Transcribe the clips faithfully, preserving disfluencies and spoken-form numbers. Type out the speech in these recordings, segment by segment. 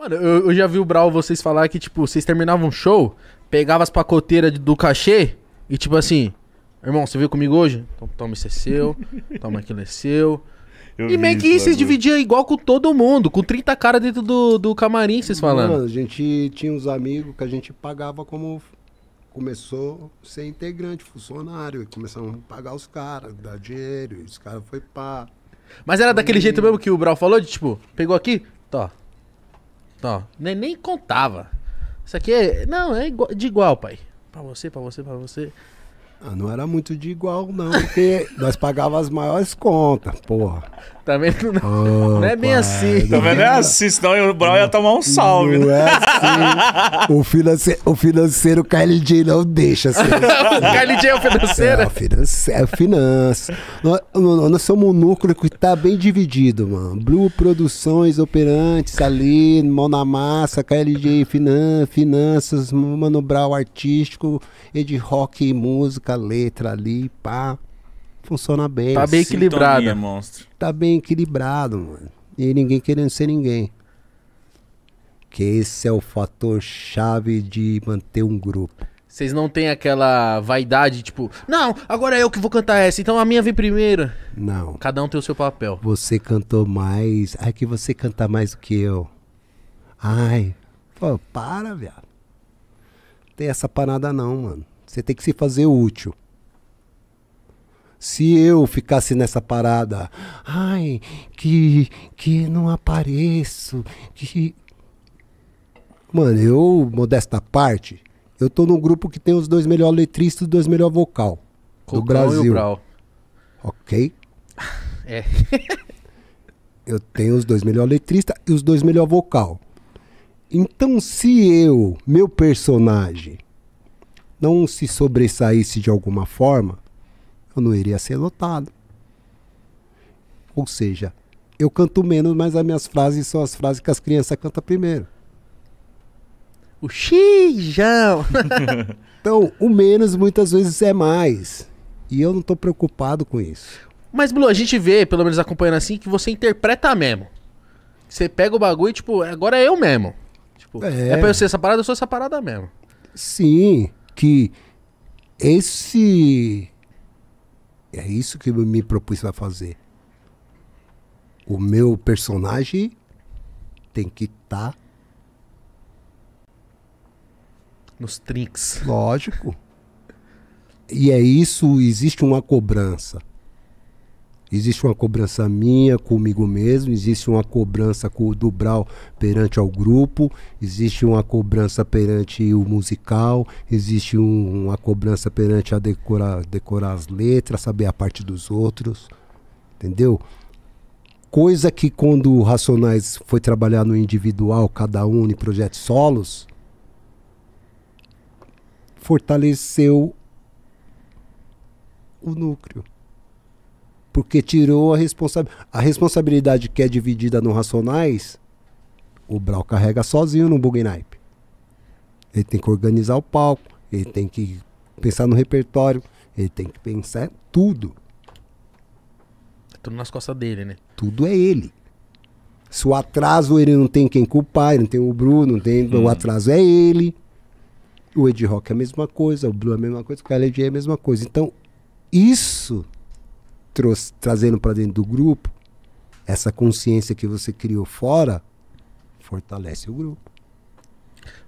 Mano, eu, eu já vi o Brau vocês falar que, tipo, vocês terminavam um show, pegavam as pacoteiras do cachê e, tipo assim, irmão, você veio comigo hoje? Então, toma, isso é seu. Toma, aquilo é seu. Eu e meio que isso, vocês dividiam igual com todo mundo, com trinta caras dentro do, do camarim, vocês falando. Mano, a gente tinha uns amigos que a gente pagava como... Começou a ser integrante, funcionário, e começamos a pagar os caras, dar dinheiro, e os caras foi pá. Mas era daquele e... jeito mesmo que o Brau falou, de tipo, pegou aqui, tó, tó, nem, nem contava. Isso aqui é, não, é igual, de igual, pai. Pra você, pra você, pra você. Ah, não era muito de igual, não, porque nós pagávamos as maiores contas, porra. Tá vendo? Não, oh, não é bem pai, assim. Tá vendo? É assim, senão o Brau ia tomar um salve. Não, né? É assim. O financeiro, o financeiro K L J não deixa assim. O K L J é o financeiro? É, o financeiro, é finança. Nós, nós somos um núcleo que tá bem dividido, mano. Blue Produções, Operantes, ali, Mão na Massa, K L J, finan, Finanças, Mano Brown, Artístico, Ed Hockey, Música, letra ali, pá. Funciona bem. Tá bem equilibrado. Sintonia, monstro. Tá bem equilibrado, mano. E ninguém querendo ser ninguém. Que esse é o fator chave de manter um grupo. Vocês não tem aquela vaidade, tipo, não, agora é eu que vou cantar essa, então a minha vem primeiro. Não. Cada um tem o seu papel. Você cantou mais. Ai, que você canta mais do que eu. Ai. Pô, para, viado. Não tem essa parada não, mano. Você tem que se fazer útil. Se eu ficasse nessa parada, ai, que, que não apareço, que... Mano, eu, modesta à parte, eu tô num grupo que tem os dois melhores letristas e os dois melhores vocal do Brasil. E o Brau. Ok? É. Eu tenho os dois melhores letristas e os dois melhores vocal. Então, se eu, meu personagem... não se sobressaísse de alguma forma, eu não iria ser lotado. Ou seja, eu canto menos, mas as minhas frases são as frases que as crianças cantam primeiro. O xijão! Então, o menos muitas vezes é mais. E eu não tô preocupado com isso. Mas, Blue, a gente vê, pelo menos acompanhando assim, que você interpreta mesmo. Você pega o bagulho e, tipo, agora é eu mesmo. Tipo, é. é pra eu ser essa parada, eu sou essa parada mesmo. Sim. Que esse é isso que eu me propus a fazer. O meu personagem tem que estar tá... nos trinques. Lógico. E é isso, existe uma cobrança. Existe uma cobrança minha comigo mesmo, existe uma cobrança do Brau perante ao grupo, existe uma cobrança perante o musical, existe um, uma cobrança perante a decorar, decorar as letras, saber a parte dos outros, entendeu? Coisa que quando o Racionais foi trabalhar no individual, cada um em projetos solos, fortaleceu o núcleo. Porque tirou a responsabilidade. A responsabilidade que é dividida no Racionais, o Brau carrega sozinho no Bug Naipe. Ele tem que organizar o palco, ele tem que pensar no repertório, ele tem que pensar tudo. É tudo nas costas dele, né? Tudo é ele. Se o atraso ele não tem quem culpar, ele não tem o Bruno, não tem... Hum. O atraso é ele. O Ed Rock é a mesma coisa, o Blue é a mesma coisa, o K L J é a mesma coisa. Então, isso... Trouxe, trazendo para dentro do grupo, essa consciência que você criou fora, fortalece o grupo.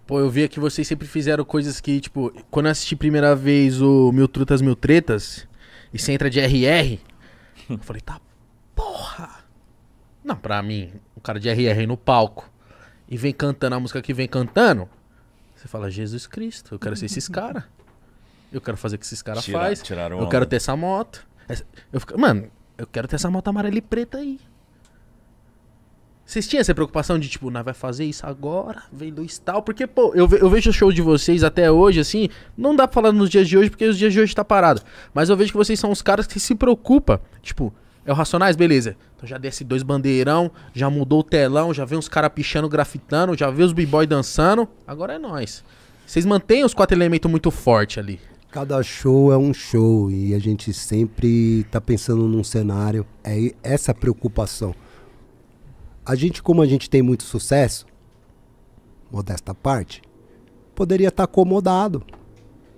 Pô, eu via que vocês sempre fizeram coisas que, tipo, quando eu assisti a primeira vez o Mil Trutas, Mil Tretas, e você entra de R R, eu falei, tá porra! Não, pra mim, o cara de R R no palco, e vem cantando a música que vem cantando, você fala, Jesus Cristo, eu quero ser esses caras. Eu quero fazer o que esses caras fazem, eu quero ter essa moto. Eu fico, mano, eu quero ter essa moto amarela e preta aí. Vocês tinham essa preocupação de, tipo, não vai fazer isso agora, vem luz tal? Porque, pô, eu, ve eu vejo o show de vocês até hoje, assim, não dá pra falar nos dias de hoje, porque os dias de hoje tá parado. Mas eu vejo que vocês são os caras que se preocupam. Tipo, é o Racionais? Beleza. Então já desce dois bandeirão, já mudou o telão, já vê uns caras pichando, grafitando, já vê os b-boy dançando. Agora é nós. Vocês mantêm os quatro elementos muito forte ali. Cada show é um show e a gente sempre tá pensando num cenário. É essa preocupação. A gente, como a gente tem muito sucesso, modesta parte, poderia estar tá acomodado.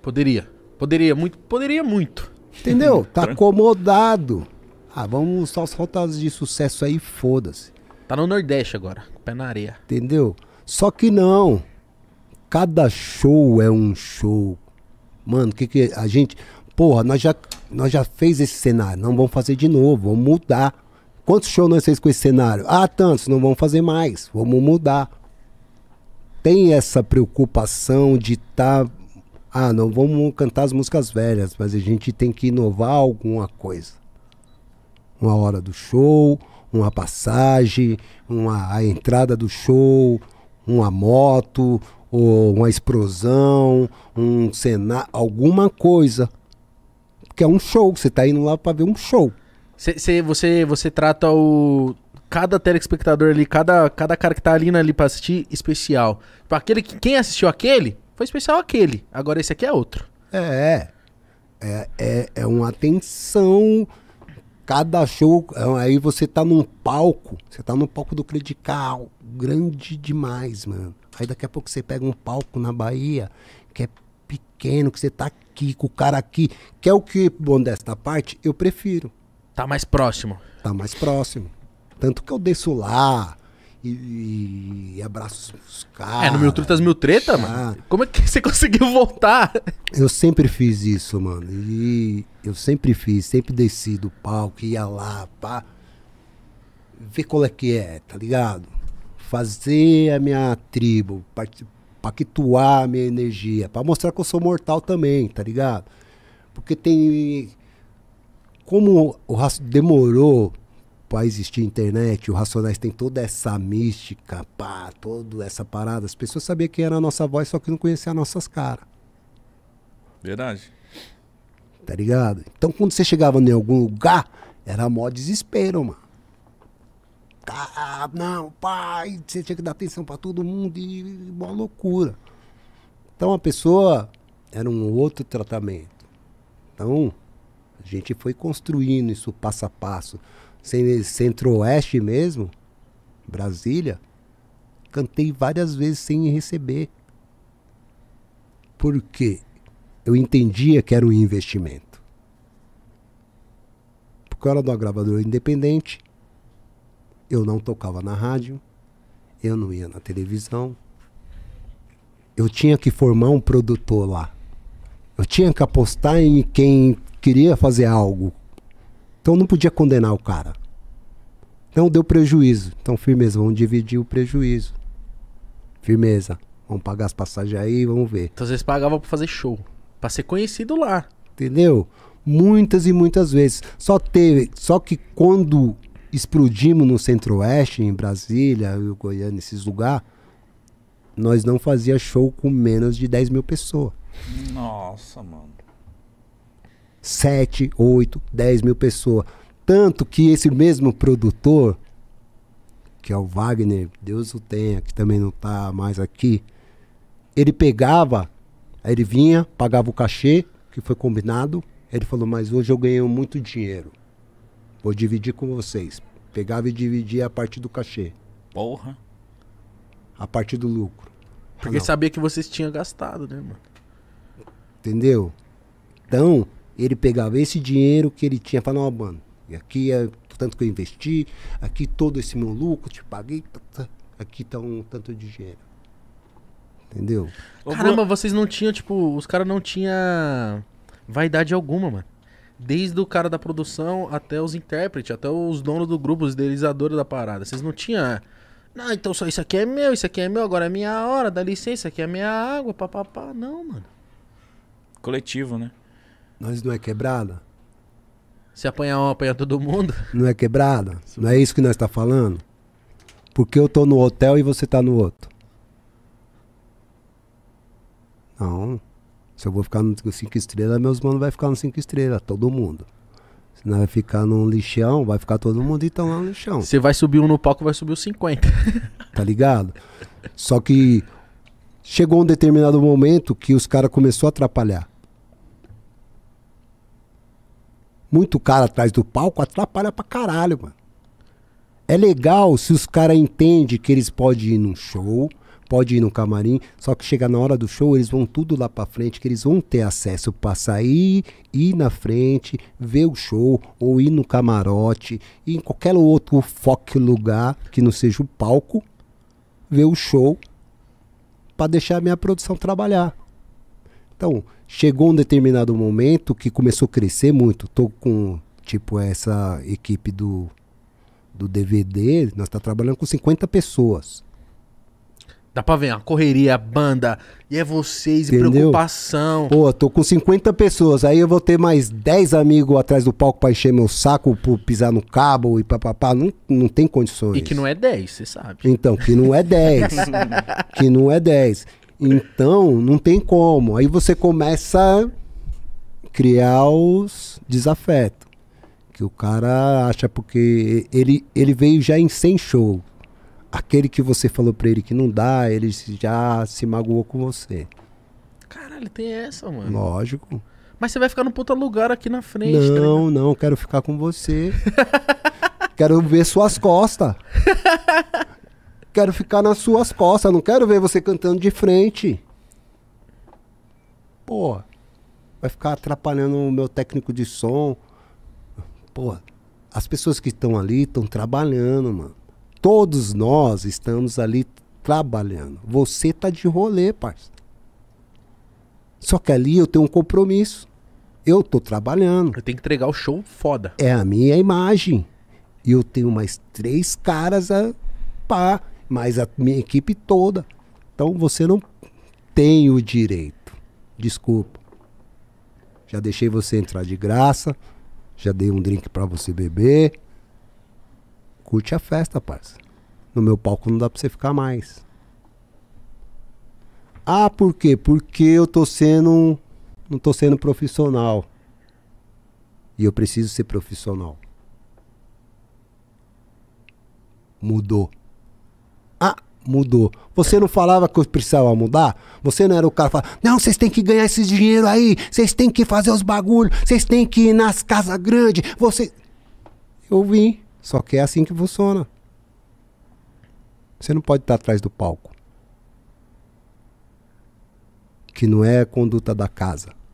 Poderia. Poderia muito. Poderia muito. Entendeu? Tá acomodado. Ah, vamos só as rotas de sucesso aí, foda-se. Tá no Nordeste agora, com o pé na areia. Entendeu? Só que não. Cada show é um show. Mano, o que que a gente... Porra, nós já, nós já fez esse cenário. Não vamos fazer de novo, vamos mudar. Quantos shows nós fez com esse cenário? Ah, tantos, não vamos fazer mais. Vamos mudar. Tem essa preocupação de estar... Tá... Ah, não vamos cantar as músicas velhas, mas a gente tem que inovar alguma coisa. Uma hora do show, uma passagem, uma, a entrada do show, uma moto, ou uma explosão, um cenário, alguma coisa. Porque é um show, você tá indo lá pra ver um show. Cê, cê, você, você trata o... cada telespectador ali, cada, cada cara que tá ali, ali pra assistir, especial. Aquele que, quem assistiu aquele... Foi especial aquele, agora esse aqui é outro. É, é, é, é uma atenção, cada show, aí você tá num palco, você tá no palco do Credicard, grande demais, mano. Aí daqui a pouco você pega um palco na Bahia, que é pequeno, que você tá aqui, com o cara aqui, que é o que, bom, desta parte, eu prefiro. Tá mais próximo. Tá mais próximo, tanto que eu desço lá. E, e abraço os caras. É, no Mil Trutas, Mil Treta, mano. Como é que você conseguiu voltar? Eu sempre fiz isso, mano. E eu sempre fiz, sempre desci do palco, ia lá, pá. Ver qual é que é, tá ligado? Fazer a minha tribo, pactuar a minha energia, pra mostrar que eu sou mortal também, tá ligado? Porque tem... Como o rastro demorou... Pra existir internet, o Racionais tem toda essa mística, pá, toda essa parada. As pessoas sabiam quem era a nossa voz, só que não conheciam as nossas caras. Verdade. Tá ligado? Então quando você chegava em algum lugar, era mó desespero, mano. Ah, não, pai, você tinha que dar atenção pra todo mundo e mó loucura. Então a pessoa era um outro tratamento. Então a gente foi construindo isso passo a passo. Centro-Oeste mesmo, Brasília, cantei várias vezes sem receber. Por quê? Eu entendia que era um investimento. Porque eu era de uma gravadora independente, eu não tocava na rádio, eu não ia na televisão, eu tinha que formar um produtor lá. Eu tinha que apostar em quem queria fazer algo. Então não podia condenar o cara. Então deu prejuízo. Então firmeza, vamos dividir o prejuízo. Firmeza, vamos pagar as passagens aí, vamos ver. Então vocês pagavam pra fazer show, pra ser conhecido lá. Entendeu? Muitas e muitas vezes. Só teve, só que quando explodimos no Centro-Oeste, em Brasília, Goiânia, esses lugares, nós não fazia show com menos de dez mil pessoas. Nossa, mano. sete, oito, dez mil pessoas. Tanto que esse mesmo produtor, que é o Wagner, Deus o tenha, que também não tá mais aqui, ele pegava, aí ele vinha, pagava o cachê, que foi combinado, ele falou, mas hoje eu ganhei muito dinheiro, vou dividir com vocês. Pegava e dividia a parte do cachê. Porra. A parte do lucro. Porque ah, sabia que vocês tinham gastado, né, mano? Entendeu? Então... Ele pegava esse dinheiro que ele tinha, falava, não, mano, e aqui é tanto que eu investi, aqui todo esse meu lucro, te paguei, aqui tá um tanto de dinheiro. Entendeu? Caramba, vocês não tinham, tipo, os caras não tinham vaidade alguma, mano. Desde o cara da produção até os intérpretes, até os donos do grupo, os idealizadores da parada. Vocês não tinham... Não, então só isso aqui é meu, isso aqui é meu, agora é minha hora, dá licença, aqui é minha água, papapá. Não, mano. Coletivo, né? Nós não é quebrada? Se apanhar um, apanha todo mundo? Não é quebrada? Não é isso que nós está falando? Porque eu tô no hotel e você tá no outro. Não. Se eu vou ficar no cinco estrelas, meus manos vai ficar no cinco estrelas, todo mundo. Se nós vai ficar num lixão, vai ficar todo mundo e então lá no lixão. Você vai subir um no palco, vai subir os cinquenta. Tá ligado? Só que chegou um determinado momento que os caras começaram a atrapalhar. Muito cara atrás do palco atrapalha pra caralho, mano. É legal se os caras entendem que eles podem ir num show, pode ir no camarim, só que chega na hora do show, eles vão tudo lá pra frente, que eles vão ter acesso pra sair, ir na frente, ver o show, ou ir no camarote, ir em qualquer outro foco lugar, que não seja o palco, ver o show, pra deixar a minha produção trabalhar. Então, chegou um determinado momento que começou a crescer muito, tô com, tipo, essa equipe do... do D V D, nós tá trabalhando com cinquenta pessoas. Dá pra ver, a correria, a banda, e é vocês, e preocupação. Pô, tô com cinquenta pessoas, aí eu vou ter mais dez amigos atrás do palco pra encher meu saco, por pisar no cabo e papapá, não, não tem condições. E que não é dez, você sabe. Então, que não é dez. Que não é dez. Então, não tem como. Aí você começa a criar os desafetos. Que o cara acha porque ele, ele veio já em cem shows. Aquele que você falou pra ele que não dá, ele já se magoou com você. Caralho, tem essa, mano. Lógico. Mas você vai ficar num puta lugar aqui na frente. Não, tá não, quero ficar com você. Quero ver suas costas. Quero ficar nas suas costas, não quero ver você cantando de frente. Pô, vai ficar atrapalhando o meu técnico de som. Pô, as pessoas que estão ali estão trabalhando, mano. Todos nós estamos ali trabalhando. Você tá de rolê, parceiro. Só que ali eu tenho um compromisso. Eu tô trabalhando. Eu tenho que entregar o show foda. É a minha imagem. E eu tenho mais três caras a pá, mais a minha equipe toda. Então você não tem o direito. Desculpa. Já deixei você entrar de graça. Já dei um drink pra você beber. Curte a festa, parça. No meu palco não dá pra você ficar mais. Ah, por quê? Porque eu tô sendo... não tô sendo profissional. E eu preciso ser profissional. Mudou. Ah, mudou. Você não falava que eu precisava mudar? Você não era o cara que falava, não, vocês têm que ganhar esse dinheiro aí, vocês têm que fazer os bagulhos, vocês têm que ir nas casas grandes, você... Eu vim, só que é assim que funciona. Você não pode estar atrás do palco. Que não é a conduta da casa.